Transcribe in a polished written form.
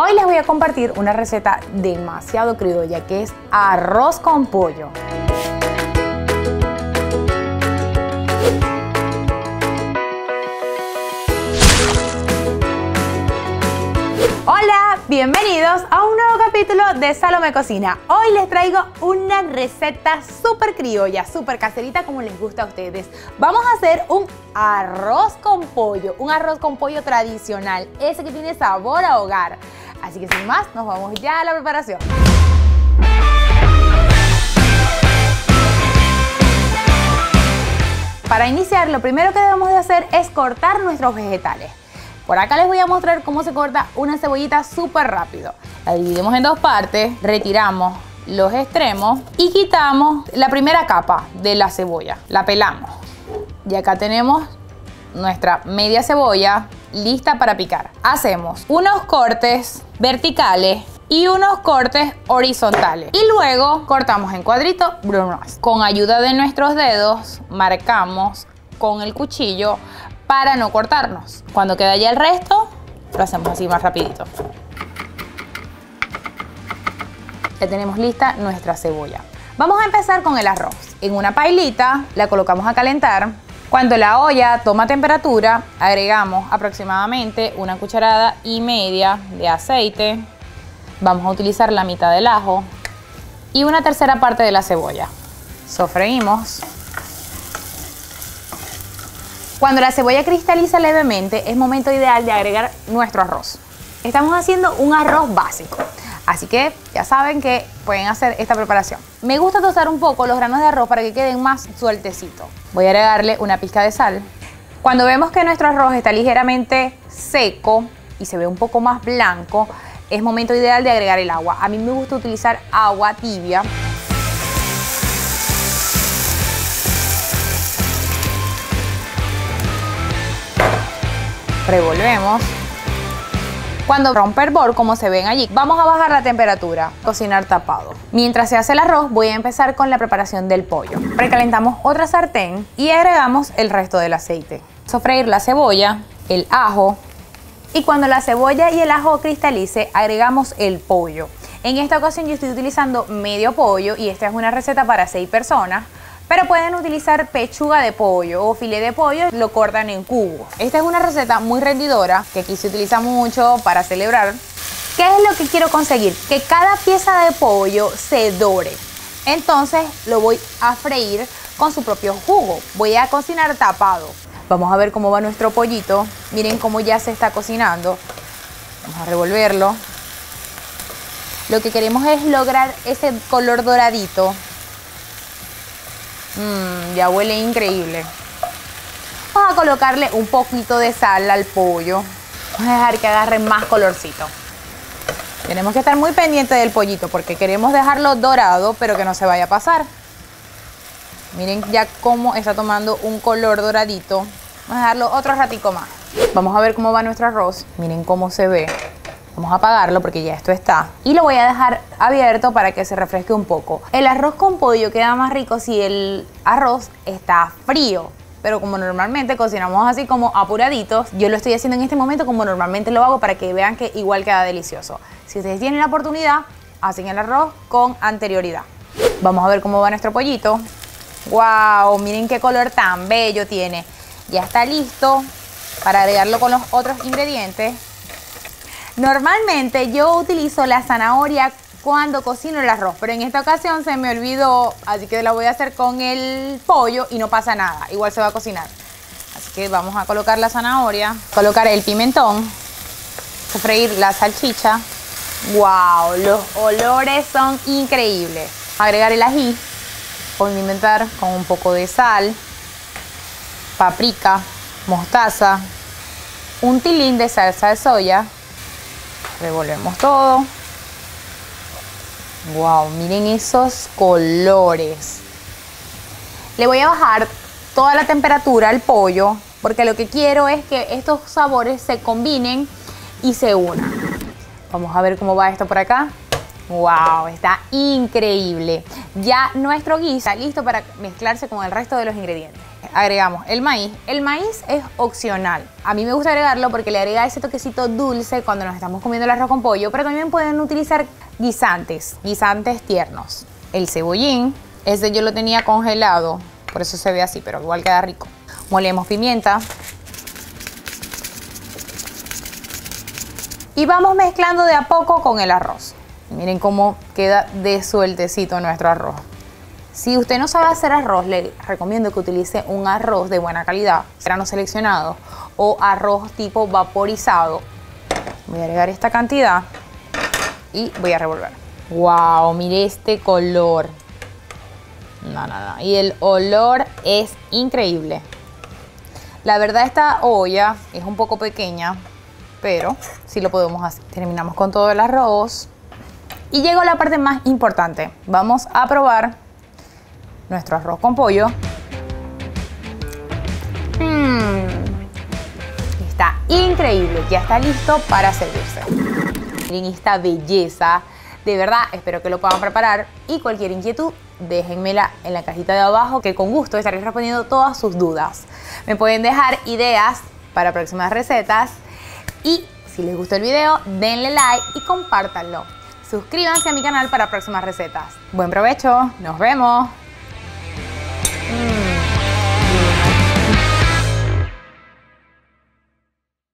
Hoy les voy a compartir una receta demasiado criolla que es arroz con pollo. Hola, bienvenidos a un nuevo capítulo de Salome Cocina. Hoy les traigo una receta súper criolla, súper caserita como les gusta a ustedes. Vamos a hacer un arroz con pollo, tradicional, ese que tiene sabor a hogar. Así que sin más, nos vamos ya a la preparación. Para iniciar, lo primero que debemos de hacer es cortar nuestros vegetales. Por acá les voy a mostrar cómo se corta una cebollita súper rápido. La dividimos en dos partes, retiramos los extremos y quitamos la primera capa de la cebolla. La pelamos. Y acá tenemos nuestra media cebolla lista para picar. Hacemos unos cortes verticales y unos cortes horizontales. Y luego cortamos en cuadritos brunos. Con ayuda de nuestros dedos marcamos con el cuchillo para no cortarnos. Cuando queda ya el resto, lo hacemos así más rapidito. Ya tenemos lista nuestra cebolla. Vamos a empezar con el arroz. En una pailita la colocamos a calentar. Cuando la olla toma temperatura, agregamos aproximadamente 1,5 cucharadas de aceite. Vamos a utilizar la mitad del ajo y 1/3 parte de la cebolla. Sofreímos. Cuando la cebolla cristaliza levemente, es momento ideal de agregar nuestro arroz. Estamos haciendo un arroz básico, así que ya saben que pueden hacer esta preparación. Me gusta tostar un poco los granos de arroz para que queden más sueltecitos. Voy a agregarle una pizca de sal. Cuando vemos que nuestro arroz está ligeramente seco y se ve un poco más blanco, es momento ideal de agregar el agua. A mí me gusta utilizar agua tibia. Revolvemos. Cuando rompe el hervor, como se ven allí, vamos a bajar la temperatura. Cocinar tapado. Mientras se hace el arroz, voy a empezar con la preparación del pollo. Precalentamos otra sartén y agregamos el resto del aceite. Sofreír la cebolla, el ajo, y cuando la cebolla y el ajo cristalice, agregamos el pollo. En esta ocasión yo estoy utilizando medio pollo y esta es una receta para 6 personas. Pero pueden utilizar pechuga de pollo o filete de pollo, lo cortan en cubos. Esta es una receta muy rendidora, que aquí se utiliza mucho para celebrar. ¿Qué es lo que quiero conseguir? Que cada pieza de pollo se dore. Entonces lo voy a freír con su propio jugo. Voy a cocinar tapado. Vamos a ver cómo va nuestro pollito. Miren cómo ya se está cocinando. Vamos a revolverlo. Lo que queremos es lograr ese color doradito. Ya huele increíble. Vamos a colocarle un poquito de sal al pollo. Vamos a dejar que agarre más colorcito. Tenemos que estar muy pendientes del pollito porque queremos dejarlo dorado, pero que no se vaya a pasar. Miren ya cómo está tomando un color doradito. Vamos a dejarlo otro ratico más. Vamos a ver cómo va nuestro arroz. Miren cómo se ve. Vamos a apagarlo porque ya esto está. Y lo voy a dejar abierto para que se refresque un poco. El arroz con pollo queda más rico si el arroz está frío. Pero como normalmente cocinamos así como apuraditos, yo lo estoy haciendo en este momento como normalmente lo hago para que vean que igual queda delicioso. Si ustedes tienen la oportunidad, hacen el arroz con anterioridad. Vamos a ver cómo va nuestro pollito. ¡Wow! Miren qué color tan bello tiene. Ya está listo para agregarlo con los otros ingredientes. Normalmente yo utilizo la zanahoria cuando cocino el arroz, pero en esta ocasión se me olvidó, así que la voy a hacer con el pollo y no pasa nada, igual se va a cocinar. Así que vamos a colocar la zanahoria, colocar el pimentón, sofreír la salchicha. ¡Wow! Los olores son increíbles. Agregar el ají, condimentar con un poco de sal, paprika, mostaza, un tilín de salsa de soya. Revolvemos todo. Wow, miren esos colores. Le voy a bajar toda la temperatura al pollo porque lo que quiero es que estos sabores se combinen y se unan. Vamos a ver cómo va esto por acá. Wow, está increíble. Ya nuestro guiso está listo para mezclarse con el resto de los ingredientes. agregamos el maíz. El maíz es opcional. A mí me gusta agregarlo porque le agrega ese toquecito dulce cuando nos estamos comiendo el arroz con pollo, pero también pueden utilizar guisantes tiernos. El cebollín, ese yo lo tenía congelado, por eso se ve así, pero igual queda rico. Molemos pimienta. Y vamos mezclando de a poco con el arroz. Miren cómo queda de sueltecito nuestro arroz. Si usted no sabe hacer arroz, le recomiendo que utilice un arroz de buena calidad, granos seleccionados o arroz tipo vaporizado. Voy a agregar esta cantidad y voy a revolver. ¡Wow! Mire este color. No. Y el olor es increíble. La verdad, esta olla es un poco pequeña, pero sí lo podemos hacer. Terminamos con todo el arroz. Y llegó la parte más importante. Vamos a probar nuestro arroz con pollo. Está increíble, ya está listo para servirse. Miren esta belleza, de verdad espero que lo puedan preparar y cualquier inquietud déjenmela en la cajita de abajo que con gusto estaré respondiendo todas sus dudas. Me pueden dejar ideas para próximas recetas y si les gustó el video denle like y compártanlo. Suscríbanse a mi canal para próximas recetas. Buen provecho, nos vemos.